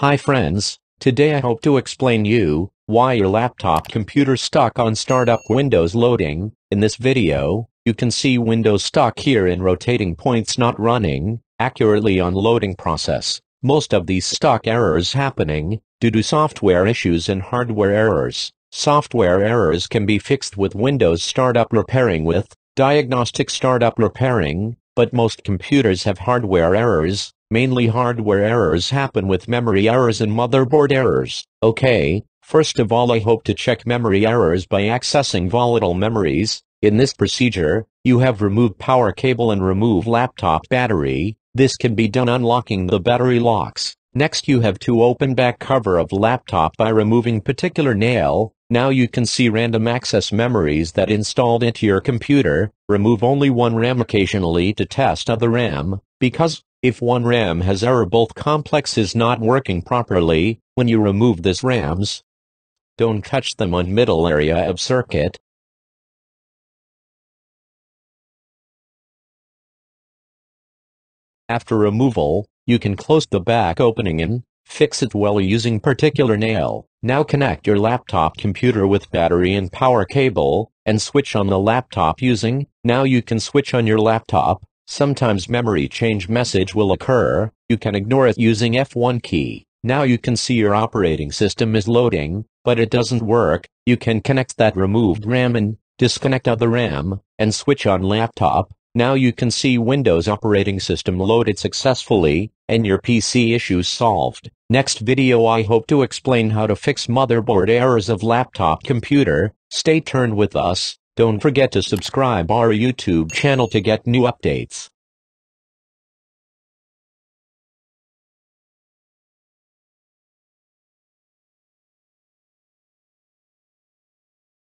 Hi friends, today I hope to explain you why your laptop computer stuck on startup Windows loading. In this video, you can see Windows stuck here in rotating points not running accurately on loading process. Most of these stuck errors happening due to software issues and hardware errors. Software errors can be fixed with Windows startup repairing with diagnostic startup repairing, but most computers have hardware errors. Mainly hardware errors happen with memory errors and motherboard errors. Okay, first of all I hope to check memory errors by accessing volatile memories. In this procedure, you have remove power cable and remove laptop battery. This can be done unlocking the battery locks. Next you have to open back cover of laptop by removing particular nail. Now you can see random access memories that installed into your computer. Remove only one RAM occasionally to test other RAM, because if one RAM has error both complex is not working properly. When you remove this RAMs, don't touch them on middle area of circuit. After removal, you can close the back opening and fix it while using particular nail. Now connect your laptop computer with battery and power cable, and switch on the laptop using. Now you can switch on your laptop. Sometimes memory change message will occur, you can ignore it using F1 key. Now you can see your operating system is loading, but it doesn't work. You can connect that removed RAM and disconnect other RAM, and switch on laptop. Now you can see Windows operating system loaded successfully, and your PC issues solved. Next video I hope to explain how to fix motherboard errors of laptop computer. Stay tuned with us. Don't forget to subscribe our YouTube channel to get new updates.